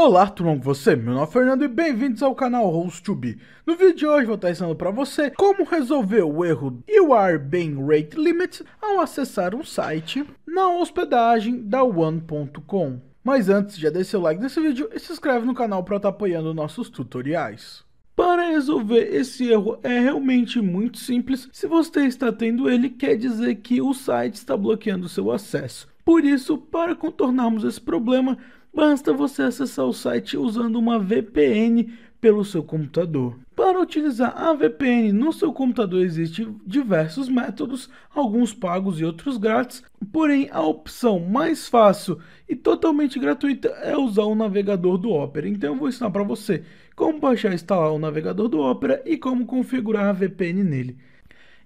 Olá, tudo bom com você? Meu nome é Fernando e bem-vindos ao canal Host2B. No vídeo de hoje vou estar ensinando para você como resolver o erro You Are Being Rate Limited ao acessar um site na hospedagem da One.com. Mas antes, já deixa seu like nesse vídeo e se inscreve no canal para estar apoiando nossos tutoriais. Para resolver esse erro é realmente muito simples. Se você está tendo ele, quer dizer que o site está bloqueando seu acesso. Por isso, para contornarmos esse problema, basta você acessar o site usando uma VPN pelo seu computador. Para utilizar a VPN no seu computador existem diversos métodos, alguns pagos e outros grátis. Porém, a opção mais fácil e totalmente gratuita é usar o navegador do Opera. Então eu vou ensinar para você como baixar e instalar o navegador do Opera e como configurar a VPN nele.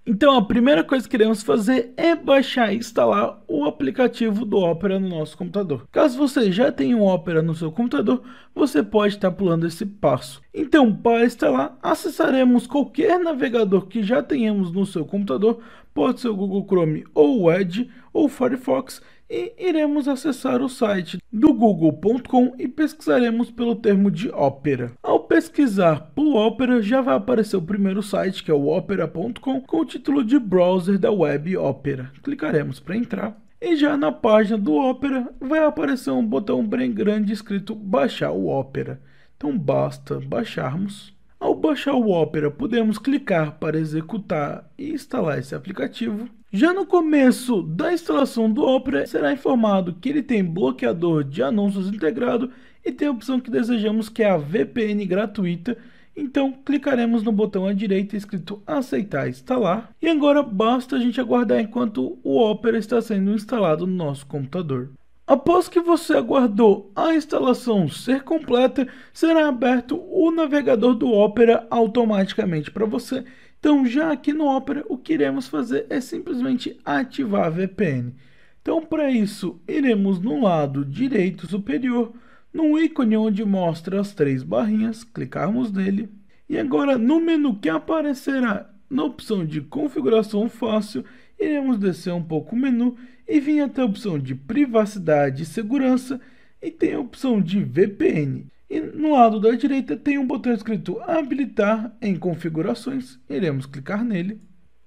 Então a primeira coisa que iremos fazer é baixar e instalar o aplicativo do Opera no nosso computador. Caso você já tenha um Opera no seu computador, você pode estar pulando esse passo. Então, para instalar, acessaremos qualquer navegador que já tenhamos no seu computador, pode ser o Google Chrome ou o Edge ou o Firefox, e iremos acessar o site do Google.com e pesquisaremos pelo termo de Opera. Ao pesquisar por Opera, já vai aparecer o primeiro site, que é o Opera.com, com o título de Browser da Web Opera. Clicaremos para entrar e já na página do Opera vai aparecer um botão bem grande escrito Baixar o Opera. Então basta baixarmos. Ao baixar o Opera, podemos clicar para executar e instalar esse aplicativo. Já no começo da instalação do Opera, será informado que ele tem bloqueador de anúncios integrado e tem a opção que desejamos, que é a VPN gratuita. Então clicaremos no botão à direita escrito aceitar instalar. E agora basta a gente aguardar enquanto o Opera está sendo instalado no nosso computador. Após que você aguardou a instalação ser completa, será aberto o navegador do Opera automaticamente para você. Então já aqui no Opera, o que iremos fazer é simplesmente ativar a VPN. Então para isso, iremos no lado direito superior, no ícone onde mostra as três barrinhas, clicarmos nele. E agora no menu que aparecerá na opção de configuração fácil, iremos descer um pouco o menu e vir até a opção de privacidade e segurança e tem a opção de VPN. E no lado da direita tem um botão escrito habilitar em configurações, iremos clicar nele.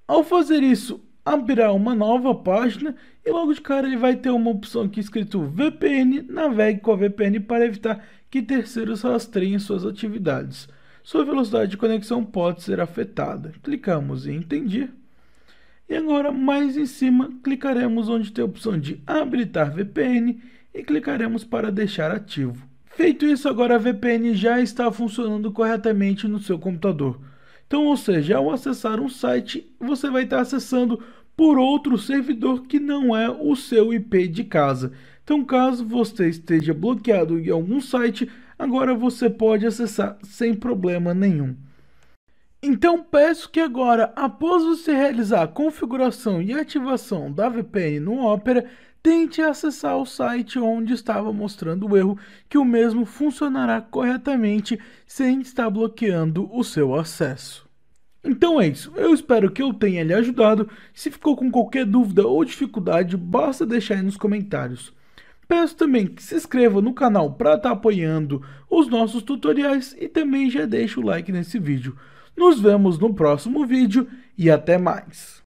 Ao fazer isso, abrirá uma nova página e logo de cara ele vai ter uma opção aqui escrito VPN, navegue com a VPN para evitar que terceiros rastreiem suas atividades. Sua velocidade de conexão pode ser afetada. Clicamos em entender. E agora, mais em cima, clicaremos onde tem a opção de habilitar VPN e clicaremos para deixar ativo. Feito isso, agora a VPN já está funcionando corretamente no seu computador. Então, ou seja, ao acessar um site, você vai estar acessando por outro servidor que não é o seu IP de casa. Então, caso você esteja bloqueado em algum site, agora você pode acessar sem problema nenhum. Então peço que agora, após você realizar a configuração e ativação da VPN no Opera, tente acessar o site onde estava mostrando o erro, que o mesmo funcionará corretamente sem estar bloqueando o seu acesso. Então é isso, eu espero que eu tenha lhe ajudado. Se ficou com qualquer dúvida ou dificuldade, basta deixar aí nos comentários. Peço também que se inscreva no canal para estar apoiando os nossos tutoriais e também já deixa o like nesse vídeo. Nos vemos no próximo vídeo e até mais!